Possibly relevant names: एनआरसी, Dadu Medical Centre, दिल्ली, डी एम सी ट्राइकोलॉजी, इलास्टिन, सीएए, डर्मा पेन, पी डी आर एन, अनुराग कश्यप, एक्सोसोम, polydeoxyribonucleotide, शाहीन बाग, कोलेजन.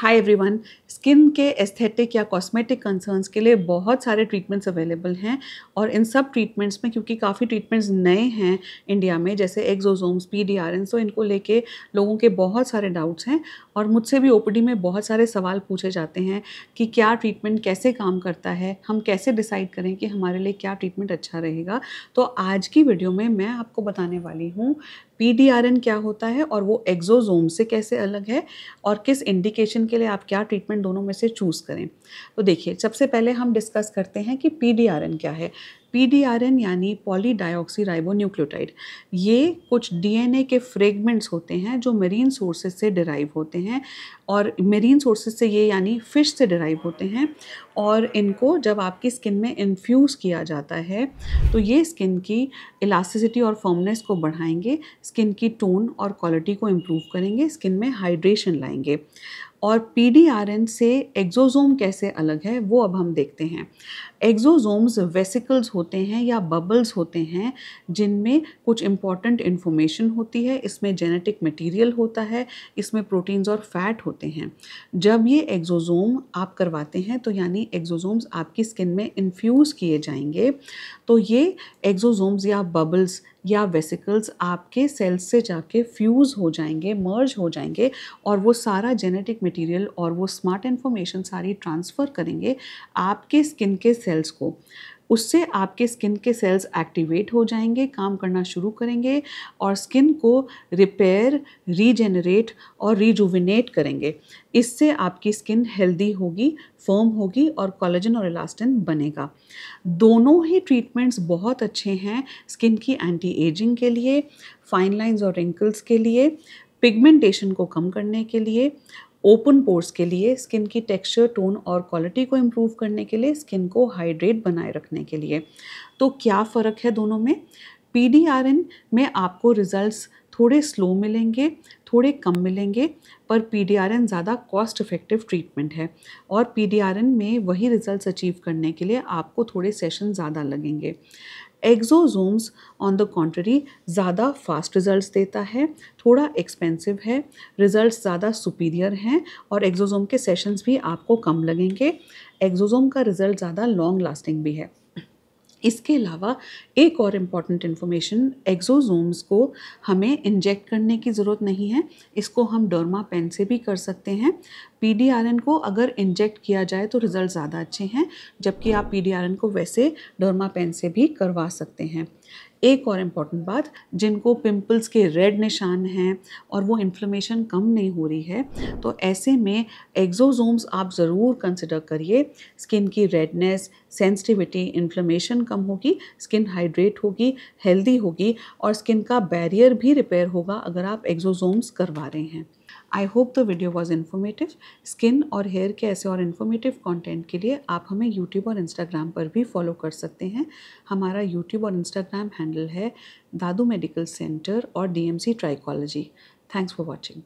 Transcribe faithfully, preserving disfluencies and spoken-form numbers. हाय everyone, skin के aesthetic या cosmetic concerns के लिए बहुत सारे ट्रीटमेंट्स अवेलेबल हैं और इन सब ट्रीटमेंट्स में क्योंकि काफ़ी ट्रीटमेंट्स नए हैं इंडिया में जैसे exosomes, पी डी आर एन, so इनको लेके लोगों के बहुत सारे डाउट्स हैं और मुझसे भी ओ पी डी में बहुत सारे सवाल पूछे जाते हैं कि क्या ट्रीटमेंट कैसे काम करता है, हम कैसे डिसाइड करें कि हमारे लिए क्या ट्रीटमेंट अच्छा रहेगा। तो आज की वीडियो में मैं आपको बताने वाली हूँ पी डी आर एन क्या होता है और वो एक्सोसोम से कैसे अलग है और किस इंडिकेशन के लिए आप क्या ट्रीटमेंट दोनों में से चूज़ करें। तो देखिए, सबसे पहले हम डिस्कस करते हैं कि पी डी आर एन क्या है। पी डी आर एन यानी पॉलीडाइऑक्सीराइबोन्यूक्लियोटाइड, ये कुछ डी एन ए के फ्रेगमेंट्स होते हैं जो मरीन सोर्सेज से डिराइव होते हैं और मरीन सोर्सेज से ये यानी फिश से डिराइव होते हैं और इनको जब आपकी स्किन में इन्फ्यूज़ किया जाता है तो ये स्किन की इलास्टिसिटी और फर्मनेस को बढ़ाएंगे, स्किन की टोन और क्वालिटी को इम्प्रूव करेंगे, स्किन में हाइड्रेशन लाएंगे। और पी डी आर एन से एक्सोसोम कैसे अलग है वो अब हम देखते हैं। एक्सोसोम्स वेसिकल्स होते हैं या बबल्स होते हैं जिनमें कुछ इम्पॉर्टेंट इन्फॉर्मेशन होती है, इसमें जेनेटिक मटेरियल होता है, इसमें प्रोटीन्स और फैट होते हैं। जब ये एक्सोसोम आप करवाते हैं तो यानी एक्सोसोम्स आपकी स्किन में इन्फ्यूज़ किए जाएंगे तो ये एक्सोसोम्स या बबल्स या वेसिकल्स आपके सेल्स से जाके फ्यूज़ हो जाएंगे, मर्ज हो जाएंगे और वो सारा जेनेटिक मटेरियल और वो स्मार्ट इन्फॉर्मेशन सारी ट्रांसफ़र करेंगे आपके स्किन के सेल्स को। उससे आपके स्किन के सेल्स एक्टिवेट हो जाएंगे, काम करना शुरू करेंगे और स्किन को रिपेयर, रीजेनरेट और रिजुविनेट करेंगे। इससे आपकी स्किन हेल्दी होगी, फर्म होगी और कोलेजन और इलास्टिन बनेगा। दोनों ही ट्रीटमेंट्स बहुत अच्छे हैं स्किन की एंटी एजिंग के लिए, फाइन लाइंस और रिंकल्स के लिए, पिगमेंटेशन को कम करने के लिए, ओपन पोर्स के लिए, स्किन की टेक्सचर, टोन और क्वालिटी को इम्प्रूव करने के लिए, स्किन को हाइड्रेट बनाए रखने के लिए। तो क्या फ़र्क है दोनों में? पी डी आर एन में आपको रिजल्ट्स थोड़े स्लो मिलेंगे, थोड़े कम मिलेंगे, पर पी डी आर एन ज़्यादा कॉस्ट इफ़ेक्टिव ट्रीटमेंट है और पी डी आर एन में वही रिजल्ट्स अचीव करने के लिए आपको थोड़े सेशन ज़्यादा लगेंगे। एक्सोसोम्स ऑन द कॉन्ट्ररी ज़्यादा फास्ट रिजल्ट्स देता है, थोड़ा एक्सपेंसिव है, रिजल्ट्स ज़्यादा सुपीरियर हैं और एक्सोसोम के सेशंस भी आपको कम लगेंगे। एक्सोसोम का रिज़ल्ट ज़्यादा लॉन्ग लास्टिंग भी है। इसके अलावा एक और इम्पॉर्टेंट इन्फॉर्मेशन, एक्सोसोम्स को हमें इंजेक्ट करने की ज़रूरत नहीं है, इसको हम डर्मा पेन से भी कर सकते हैं। पी डी आर एन को अगर इंजेक्ट किया जाए तो रिज़ल्ट ज़्यादा अच्छे हैं, जबकि आप पी डी आर एन को वैसे डर्मा पेन से भी करवा सकते हैं। एक और इम्पॉर्टेंट बात, जिनको पिंपल्स के रेड निशान हैं और वो इन्फ्लेमेशन कम नहीं हो रही है तो ऐसे में एक्सोसोम्स आप ज़रूर कंसिडर करिए। स्किन की रेडनेस, सेंसिटिविटी, इन्फ्लेमेशन कम होगी, स्किन हाइड्रेट होगी, हेल्दी होगी और स्किन का बैरियर भी रिपेयर होगा अगर आप एक्सोसोम्स करवा रहे हैं। I hope the video was informative. Skin और हेयर के ऐसे और इन्फॉर्मेटिव कंटेंट के लिए आप हमें यूट्यूब और इंस्टाग्राम पर भी फॉलो कर सकते हैं। हमारा यूट्यूब और इंस्टाग्राम हैंडल है दादू मेडिकल सेंटर और डी एम सी ट्राइकोलॉजी। Thanks for watching.